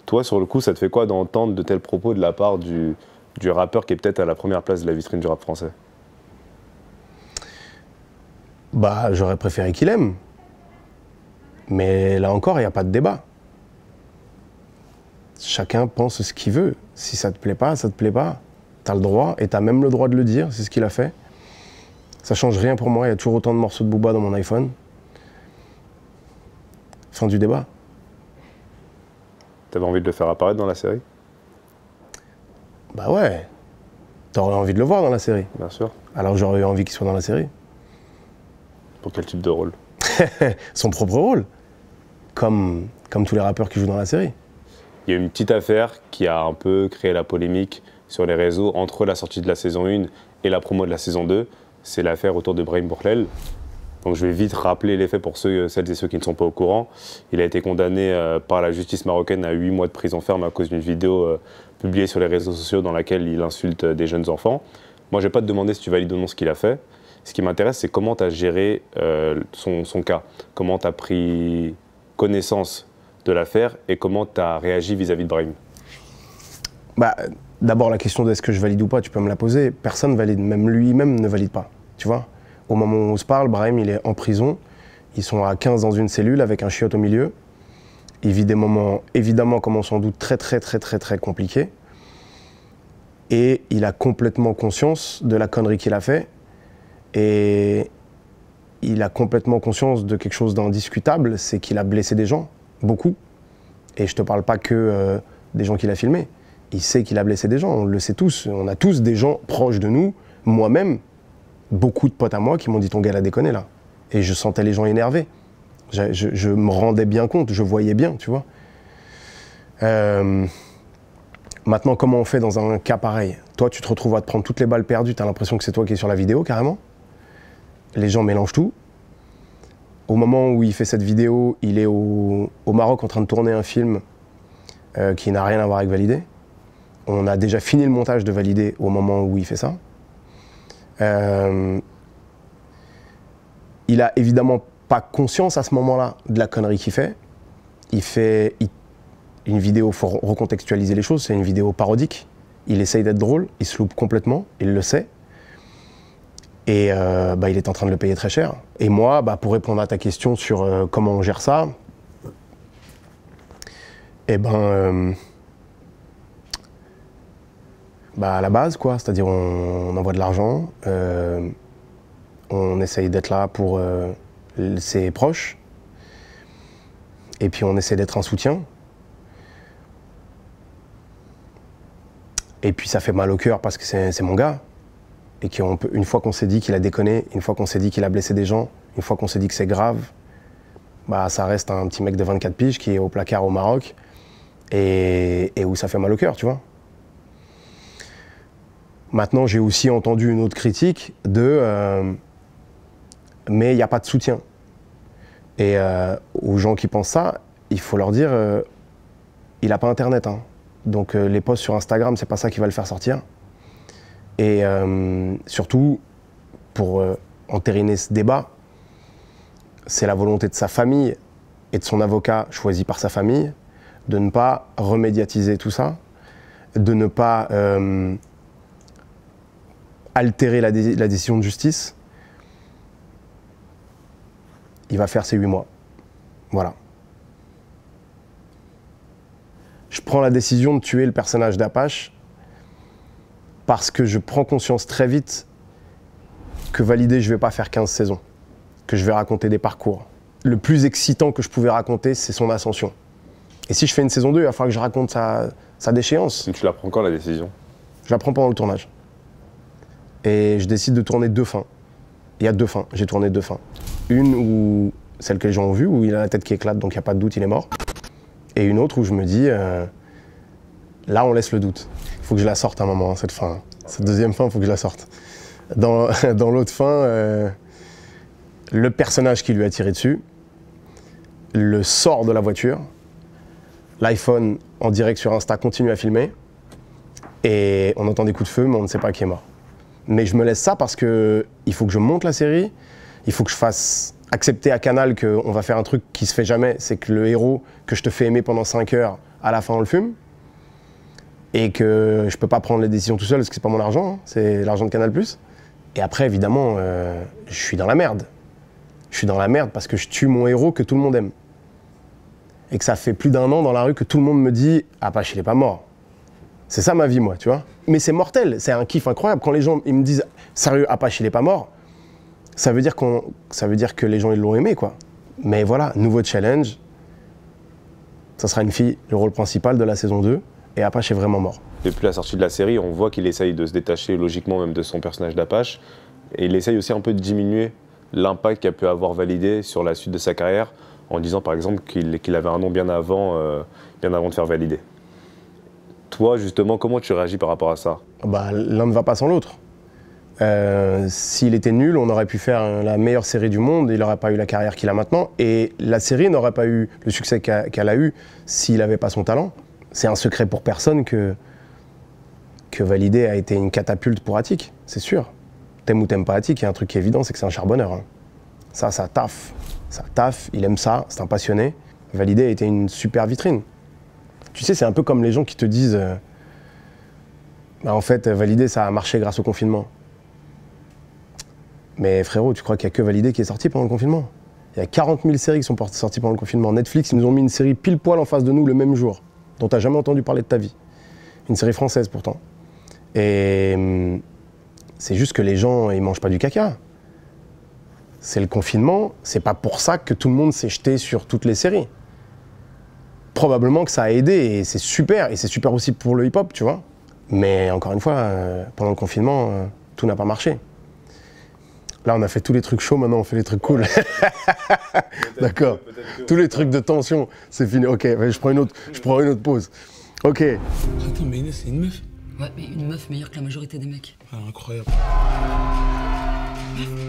Toi, sur le coup, ça te fait quoi d'entendre de tels propos de la part du, du rappeur qui est peut-être à la première place de la vitrine du rap français? Bah, j'aurais préféré qu'il aime. Mais là encore, il n'y a pas de débat. Chacun pense ce qu'il veut. Si ça te plaît pas, ça te plaît pas. T'as le droit, et t'as même le droit de le dire, c'est ce qu'il a fait. Ça change rien pour moi, il y a toujours autant de morceaux de Booba dans mon iPhone. Fin du débat. T'avais envie de le faire apparaître dans la série? Bah ouais. T'aurais envie de le voir dans la série. Bien sûr. Alors j'aurais eu envie qu'il soit dans la série. Pour quel type de rôle? Son propre rôle. Comme, comme tous les rappeurs qui jouent dans la série. Il y a une petite affaire qui a un peu créé la polémique sur les réseaux entre la sortie de la saison un et la promo de la saison deux. C'est l'affaire autour de Brahim Bourklel. Donc je vais vite rappeler les faits pour ceux, celles et ceux qui ne sont pas au courant. Il a été condamné par la justice marocaine à huit mois de prison ferme à cause d'une vidéo publiée sur les réseaux sociaux dans laquelle il insulte des jeunes enfants. Moi, je ne vais pas te demander si tu valides ou non ce qu'il a fait. Ce qui m'intéresse, c'est comment tu as géré euh, son, son cas, comment tu as pris connaissance de l'affaire et comment tu as réagi vis-à-vis de Brahim? Bah, d'abord, la question de est-ce que je valide ou pas, tu peux me la poser. Personne ne valide, même lui-même ne valide pas. Tu vois? Au moment où on se parle, Brahim, il est en prison. Ils sont à quinze dans une cellule avec un chiotte au milieu. Il vit des moments, évidemment, comme on s'en doute, très, très, très, très, très compliqués. Et il a complètement conscience de la connerie qu'il a fait. Et il a complètement conscience de quelque chose d'indiscutable, c'est qu'il a blessé des gens. Beaucoup. Et je te parle pas que euh, des gens qu'il a filmés. il sait qu'il a blessé des gens, on le sait tous. On a tous des gens proches de nous, moi-même, beaucoup de potes à moi qui m'ont dit ton gars l'a déconné là. Et je sentais les gens énervés. Je, je, je me rendais bien compte, je voyais bien, tu vois. Euh, maintenant, comment on fait dans un cas pareil? Toi, tu te retrouves à te prendre toutes les balles perdues, tu as l'impression que c'est toi qui es sur la vidéo carrément. Les gens mélangent tout. Au moment où il fait cette vidéo, il est au, au Maroc en train de tourner un film euh, qui n'a rien à voir avec Validé. On a déjà fini le montage de Validé au moment où il fait ça. Euh, il a évidemment pas conscience à ce moment-là de la connerie qu'il fait. Il fait il, une vidéo, il faut recontextualiser les choses, c'est une vidéo parodique. Il essaye d'être drôle, il se loupe complètement, il le sait. Et euh, bah, il est en train de le payer très cher. Et moi, bah, pour répondre à ta question sur euh, comment on gère ça, eh ben, euh, bah, à la base, quoi. C'est-à-dire, on, on envoie de l'argent, euh, on essaye d'être là pour euh, ses proches, et puis on essaie d'être un soutien. Et puis ça fait mal au cœur parce que c'est mon gars. Et qu'une fois qu'on s'est dit qu'il a déconné, une fois qu'on s'est dit qu'il a blessé des gens, une fois qu'on s'est dit que c'est grave, bah ça reste un petit mec de vingt-quatre piges qui est au placard au Maroc et, et où ça fait mal au cœur, tu vois. Maintenant, j'ai aussi entendu une autre critique de euh, « mais il n'y a pas de soutien ». Et euh, aux gens qui pensent ça, il faut leur dire euh, « il n'a pas Internet, hein. Donc euh, les posts sur Instagram, c'est pas ça qui va le faire sortir ». Et euh, surtout, pour euh, entériner ce débat, c'est la volonté de sa famille et de son avocat choisi par sa famille de ne pas remédiatiser tout ça, de ne pas euh, altérer la, dé la décision de justice. Il va faire ses huit mois. Voilà. Je prends la décision de tuer le personnage d'Apache parce que je prends conscience très vite que Validé, je ne vais pas faire quinze saisons, que je vais raconter des parcours. Le plus excitant que je pouvais raconter, c'est son ascension. Et si je fais une saison deux, il va falloir que je raconte sa, sa déchéance. Et tu la prends quand, la décision? Je la prends pendant le tournage. Et je décide de tourner deux fins. Il y a deux fins, j'ai tourné deux fins. Une où, celle que les gens ont vue, où il a la tête qui éclate, donc il n'y a pas de doute, il est mort. Et une autre où je me dis, euh, là on laisse le doute. Il faut que je la sorte à un moment, hein, cette fin. Hein. Cette deuxième fin, il faut que je la sorte. Dans, dans l'autre fin, euh, le personnage qui lui a tiré dessus, le sort de la voiture, l'iPhone en direct sur Insta continue à filmer, et on entend des coups de feu, mais on ne sait pas qui est mort. Mais je me laisse ça parce que il faut que je monte la série, il faut que je fasse accepter à Canal qu'on va faire un truc qui se fait jamais, c'est que le héros que je te fais aimer pendant cinq heures, à la fin on le fume. Et que je peux pas prendre les décisions tout seul parce que c'est pas mon argent, hein, c'est l'argent de Canal plus. Et après, évidemment, euh, je suis dans la merde. Je suis dans la merde parce que je tue mon héros que tout le monde aime. Et que ça fait plus d'un an dans la rue que tout le monde me dit « Apache, il est pas mort ». C'est ça ma vie, moi, tu vois. Mais c'est mortel, c'est un kiff incroyable. Quand les gens ils me disent « Sérieux, Apache, il est pas mort », ça veut dire qu'on, ça veut dire que les gens ils l'ont aimé, quoi. Mais voilà, nouveau challenge. Ça sera une fille, le rôle principal de la saison deux. Et Apache est vraiment mort. Depuis la sortie de la série, on voit qu'il essaye de se détacher logiquement même de son personnage d'Apache. Et il essaye aussi un peu de diminuer l'impact qu'a pu avoir Validé sur la suite de sa carrière, en disant par exemple qu'il qu'il avait un nom bien avant, euh, bien avant de faire Validé. Toi justement, comment tu réagis par rapport à ça? Bah, l'un ne va pas sans l'autre. Euh, S'il était nul, on aurait pu faire la meilleure série du monde, il n'aurait pas eu la carrière qu'il a maintenant, et la série n'aurait pas eu le succès qu'elle a eu s'il n'avait pas son talent. C'est un secret pour personne que, que Validé a été une catapulte pour Hatik, c'est sûr. T'aimes ou t'aimes pas Hatik, il y a un truc qui est évident, c'est que c'est un charbonneur. Hein. Ça, ça taffe. Ça taffe, il aime ça, c'est un passionné. Validé a été une super vitrine. Tu sais, c'est un peu comme les gens qui te disent euh, bah, en fait, Validé, ça a marché grâce au confinement. Mais frérot, tu crois qu'il n'y a que Validé qui est sorti pendant le confinement? Il y a quarante mille séries qui sont sorties pendant le confinement. Netflix, ils nous ont mis une série pile poil en face de nous le même jour, dont tu n'as jamais entendu parler de ta vie. Une série française pourtant. Et c'est juste que les gens, ils mangent pas du caca. C'est le confinement, c'est pas pour ça que tout le monde s'est jeté sur toutes les séries. probablement que ça a aidé et c'est super, et c'est super aussi pour le hip-hop, tu vois. Mais encore une fois, euh, pendant le confinement, euh, tout n'a pas marché. Là, on a fait tous les trucs chauds, maintenant on fait les trucs cool. Ouais. D'accord. Tous les trucs de tension, c'est fini. Ok, je prends une autre, je prends une autre pause. Ok. Attends, mais Inès, c'est une meuf? Ouais, mais une meuf meilleure que la majorité des mecs. Ah, incroyable.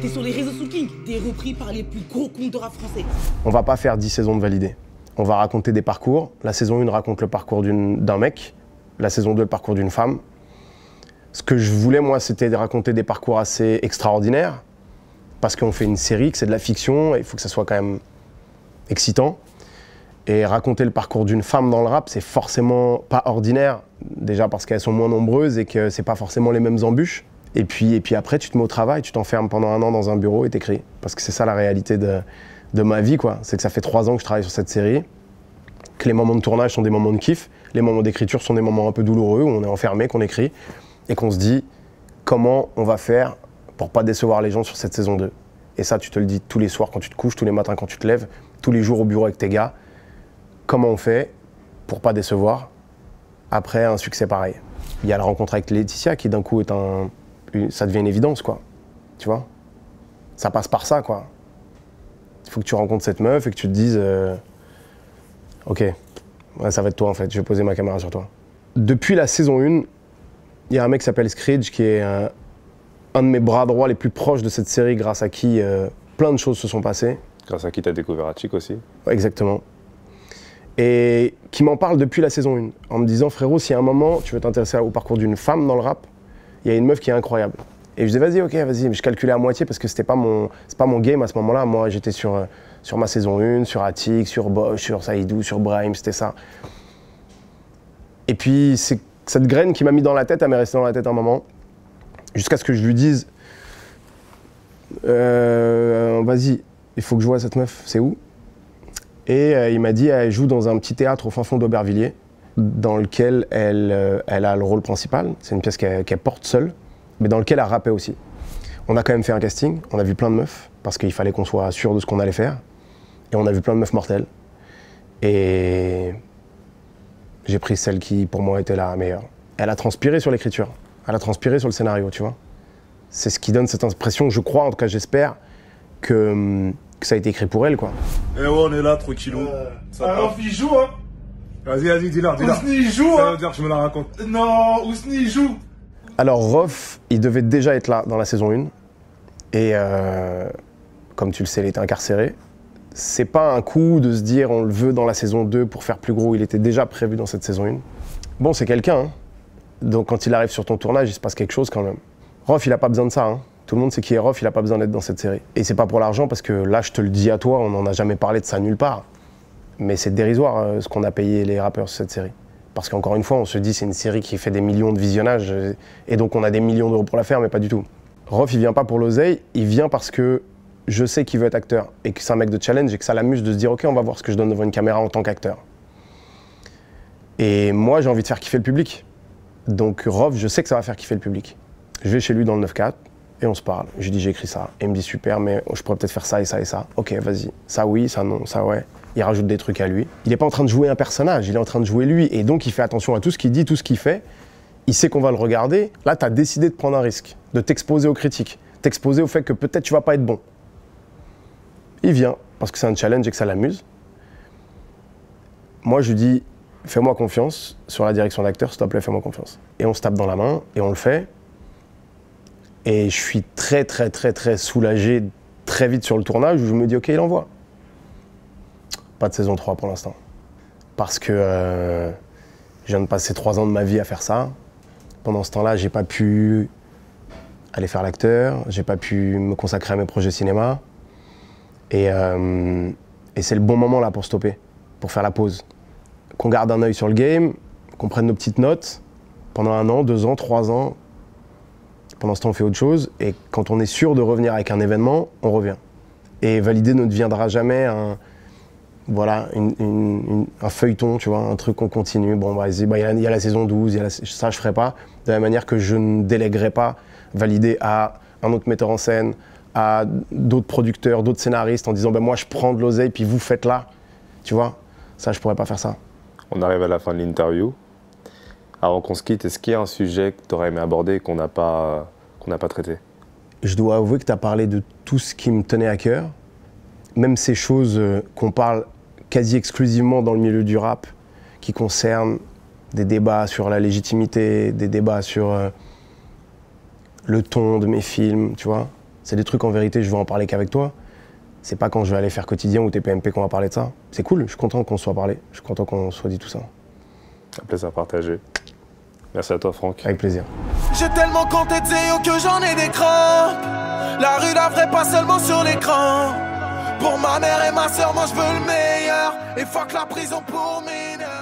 T'es sur les réseaux sous King, t'es repris par les plus gros comptes de rap français. On va pas faire dix saisons de Validé. On va raconter des parcours. La saison un raconte le parcours d'un mec, la saison deux le parcours d'une femme. Ce que je voulais, moi, c'était de raconter des parcours assez extraordinaires. Parce qu'on fait une série, que c'est de la fiction, il faut que ça soit quand même excitant. Et raconter le parcours d'une femme dans le rap, c'est forcément pas ordinaire. Déjà parce qu'elles sont moins nombreuses et que c'est pas forcément les mêmes embûches. Et puis, et puis après, tu te mets au travail, tu t'enfermes pendant un an dans un bureau et t'écris. Parce que c'est ça la réalité de, de ma vie, quoi. C'est que ça fait trois ans que je travaille sur cette série, que les moments de tournage sont des moments de kiff, les moments d'écriture sont des moments un peu douloureux, où on est enfermé, qu'on écrit, et qu'on se dit comment on va faire pour pas décevoir les gens sur cette saison deux. Et ça, tu te le dis tous les soirs quand tu te couches, tous les matins quand tu te lèves, tous les jours au bureau avec tes gars. Comment on fait pour pas décevoir après un succès pareil? Il y a la rencontre avec Laetitia qui d'un coup est un... ça devient une évidence, quoi. Tu vois? Ça passe par ça, quoi. Il faut que tu rencontres cette meuf et que tu te dises euh... ok, ouais, ça va être toi en fait, je vais poser ma caméra sur toi. Depuis la saison un, il y a un mec qui s'appelle Scridge qui est... Euh... un de mes bras droits les plus proches de cette série, grâce à qui euh, plein de choses se sont passées. Grâce à qui tu as découvert Hatik aussi. Ouais, exactement. Et qui m'en parle depuis la saison un, en me disant frérot, si à un moment tu veux t'intéresser au parcours d'une femme dans le rap, il y a une meuf qui est incroyable. Et je disais vas-y, ok, vas-y, mais je calculais à moitié parce que c'était pas mon, c'est pas mon game à ce moment-là. Moi j'étais sur, euh, sur ma saison un, sur Hatik, sur Bosch, sur Saïdou, sur Brahim, c'était ça. Et puis c'est cette graine qui m'a mis dans la tête, elle m'est restée dans la tête un moment. Jusqu'à ce que je lui dise euh, « Vas-y, il faut que je voie cette meuf, c'est où ?» Et euh, il m'a dit « Elle joue dans un petit théâtre au fin fond d'Aubervilliers, dans lequel elle, euh, elle a le rôle principal. C'est une pièce qu'elle qu'elle porte seule, mais dans lequel elle rappait aussi. » On a quand même fait un casting, on a vu plein de meufs, parce qu'il fallait qu'on soit sûr de ce qu'on allait faire. Et on a vu plein de meufs mortelles. Et j'ai pris celle qui, pour moi, était la meilleure. Elle a transpiré sur l'écriture. Elle a transpiré sur le scénario, tu vois. C'est ce qui donne cette impression, je crois, en tout cas j'espère, que, que ça a été écrit pour elle, quoi. Eh ouais, on est là, tranquillou. Euh, alors, il joue, hein. Vas-y, vas-y, dis-leur, dis-leur. Ousni, il joue, hein. Ça veut dire que je me la raconte. Non, Ousni, il joue. Alors, Rof, il devait déjà être là, dans la saison un. Et euh, comme tu le sais, il était incarcéré. C'est pas un coup de se dire, on le veut dans la saison deux pour faire plus gros. Il était déjà prévu dans cette saison un. Bon, c'est quelqu'un, hein. Donc quand il arrive sur ton tournage, il se passe quelque chose quand même. Rof, il n'a pas besoin de ça, hein. Tout le monde sait qui est Rof, il n'a pas besoin d'être dans cette série. Et c'est pas pour l'argent, parce que là, je te le dis à toi, on n'en a jamais parlé de ça nulle part. Mais c'est dérisoire euh, ce qu'on a payé les rappeurs sur cette série. Parce qu'encore une fois, on se dit c'est une série qui fait des millions de visionnages, et donc on a des millions d'euros pour la faire, mais pas du tout. Rof, il vient pas pour l'oseille, il vient parce que je sais qu'il veut être acteur, et que c'est un mec de challenge, et que ça l'amuse de se dire ok, on va voir ce que je donne devant une caméra en tant qu'acteur. Et moi, j'ai envie de faire kiffer le public. Donc Rof, je sais que ça va faire kiffer le public. Je vais chez lui dans le neuf quatre et on se parle. Je lui dis j'ai écrit ça. Et il me dit super, mais je pourrais peut-être faire ça et ça et ça. Ok, vas-y. Ça oui, ça non, ça ouais. Il rajoute des trucs à lui. Il n'est pas en train de jouer un personnage, il est en train de jouer lui. Et donc il fait attention à tout ce qu'il dit, tout ce qu'il fait. Il sait qu'on va le regarder. Là, tu as décidé de prendre un risque, de t'exposer aux critiques, t'exposer au fait que peut-être tu vas pas être bon. Il vient parce que c'est un challenge et que ça l'amuse. Moi, je lui dis fais-moi confiance sur la direction d'acteur, s'il te plaît, fais-moi confiance. Et on se tape dans la main, et on le fait. Et je suis très, très, très, très soulagé très vite sur le tournage, où je me dis, ok, il envoie. Pas de saison trois pour l'instant. Parce que euh, je viens de passer trois ans de ma vie à faire ça. Pendant ce temps-là, j'ai pas pu aller faire l'acteur, j'ai pas pu me consacrer à mes projets cinéma. Et, euh, et c'est le bon moment là pour stopper, pour faire la pause. Qu'on garde un œil sur le game, qu'on prenne nos petites notes pendant un an, deux ans, trois ans. Pendant ce temps, on fait autre chose. Et quand on est sûr de revenir avec un événement, on revient. Et Validé ne deviendra jamais un, voilà, une, une, une, un feuilleton, tu vois, un truc qu'on continue. Bon, vas-y, bah, il y, y a la saison douze, y a la, ça je ferai pas. De la même manière que je ne délèguerai pas Validé à un autre metteur en scène, à d'autres producteurs, d'autres scénaristes en disant bah, moi je prends de l'oseille, puis vous faites là. Tu vois, ça je pourrais pas faire ça. On arrive à la fin de l'interview. Avant qu'on se quitte, est-ce qu'il y a un sujet que tu aurais aimé aborder et qu'on n'a pas, qu'on n'a pas traité? Je dois avouer que tu as parlé de tout ce qui me tenait à cœur. Même ces choses qu'on parle quasi exclusivement dans le milieu du rap, qui concernent des débats sur la légitimité, des débats sur euh, le ton de mes films, tu vois. C'est des trucs, en vérité, je veux en parler qu'avec toi. C'est pas quand je vais aller faire Quotidien ou T P M P qu'on va parler de ça. C'est cool, je suis content qu'on soit parlé, je suis content qu'on soit dit tout ça. Un plaisir à partager. Merci à toi, Franck. Avec plaisir. J'ai tellement compté de zéos que j'en ai des crans. La rue d'avrée, pas seulement sur l'écran. Pour ma mère et ma soeur, moi je veux le meilleur. Et fuck la prison pour mineurs.